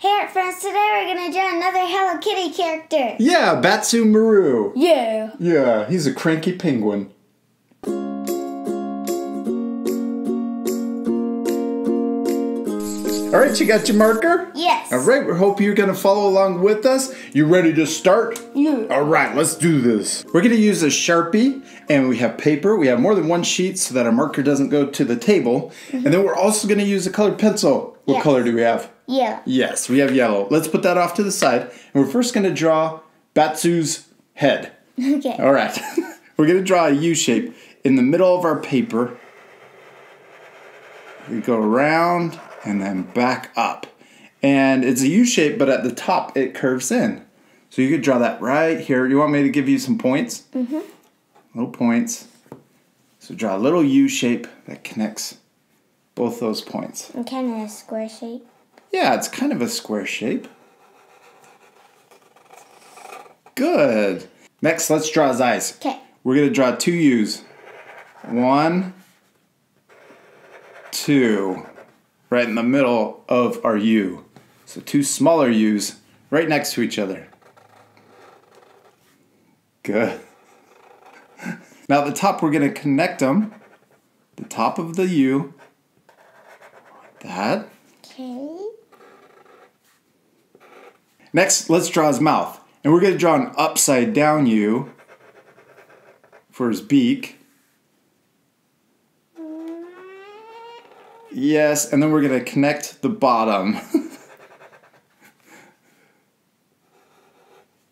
Hey art friends, today we're gonna draw another Hello Kitty character. Yeah, Badtz-Maru. Yeah. Yeah, he's a cranky penguin. Alright, you got your marker? Yes. Alright, we hope you're gonna follow along with us. You ready to start? Yeah. Alright, let's do this. We're gonna use a Sharpie, and we have paper. We have more than one sheet so that our marker doesn't go to the table. And then we're also gonna use a colored pencil. What color do we have? Yellow. Yes, we have yellow. Let's put that off to the side. And we're first gonna draw Batsu's head. Okay. Alright. We're gonna draw a U shape in the middle of our paper. We go around and then back up. And it's a U shape, but at the top it curves in. So you could draw that right here. You want me to give you some points? Mm-hmm. Little points. So draw a little U shape that connects both those points. And kind of a square shape. Yeah, it's kind of a square shape. Good. Next, let's draw his eyes. Okay. We're gonna draw two U's. One, two. Right in the middle of our U. So two smaller U's right next to each other. Good. Now at the top we're going to connect them. The top of the U. Like that. Okay. Next, let's draw his mouth. And we're going to draw an upside down U for his beak. Yes, and then we're going to connect the bottom.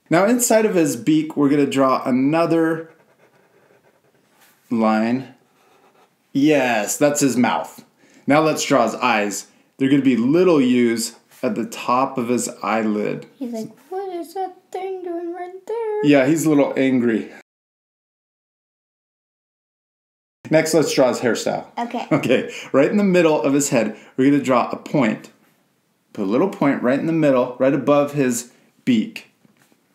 Now inside of his beak, we're going to draw another line. Yes, that's his mouth. Now let's draw his eyes. They're going to be little U's at the top of his eyelid. He's like, what is that thing doing right there? Yeah, he's a little angry. Next, let's draw his hairstyle. Okay. Okay, right in the middle of his head, we're going to draw a point. Put a little point right in the middle, right above his beak.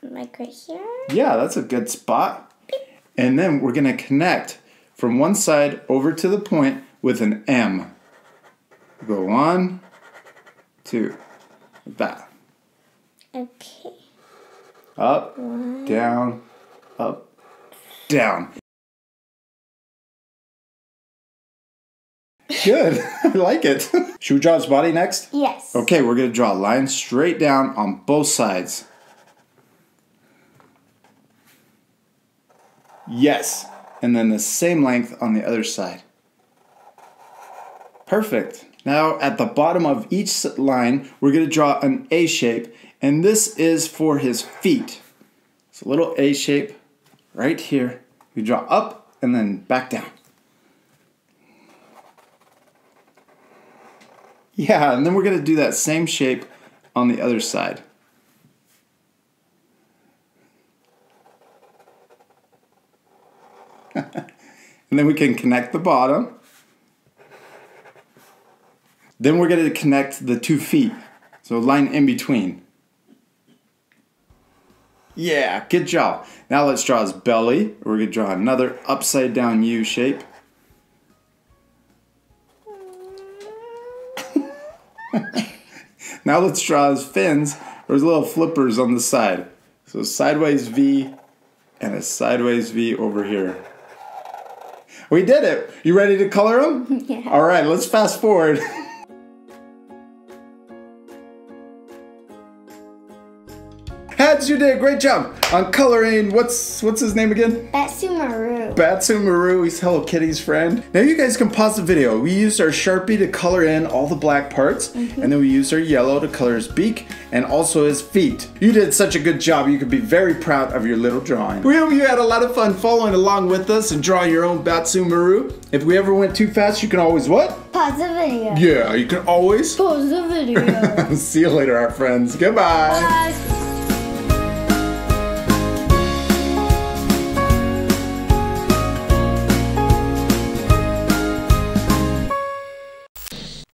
Like right here? Yeah, that's a good spot. Beep. And then we're going to connect from one side over to the point with an M. Go one, two, like that. Okay. Up, one. Down, up, down. Good. I like it. Should we draw his body next? Yes. Okay, we're going to draw a line straight down on both sides. Yes. And then the same length on the other side. Perfect. Now, at the bottom of each line, we're going to draw an A shape. And this is for his feet. It's a little A shape right here. We draw up and then back down. Yeah, and then we're going to do that same shape on the other side. And then we can connect the bottom. Then we're going to connect the 2 feet. So line in between. Yeah, good job. Now let's draw his belly. We're going to draw another upside down U shape. Now let's draw his fins, or his little flippers on the side. So sideways V, and a sideways V over here. We did it! You ready to color them? Yeah. Alright, let's fast forward. Hads, you did a great job on coloring, what's his name again? Badtz-Maru. Badtz-Maru, he's Hello Kitty's friend. Now you guys can pause the video. We used our Sharpie to color in all the black parts, and then we used our yellow to color his beak and also his feet. You did such a good job, you could be very proud of your little drawing. We hope you had a lot of fun following along with us and drawing your own Badtz-Maru. If we ever went too fast, you can always what? Pause the video. Yeah, you can always pause the video. See you later, our friends. Goodbye. Bye.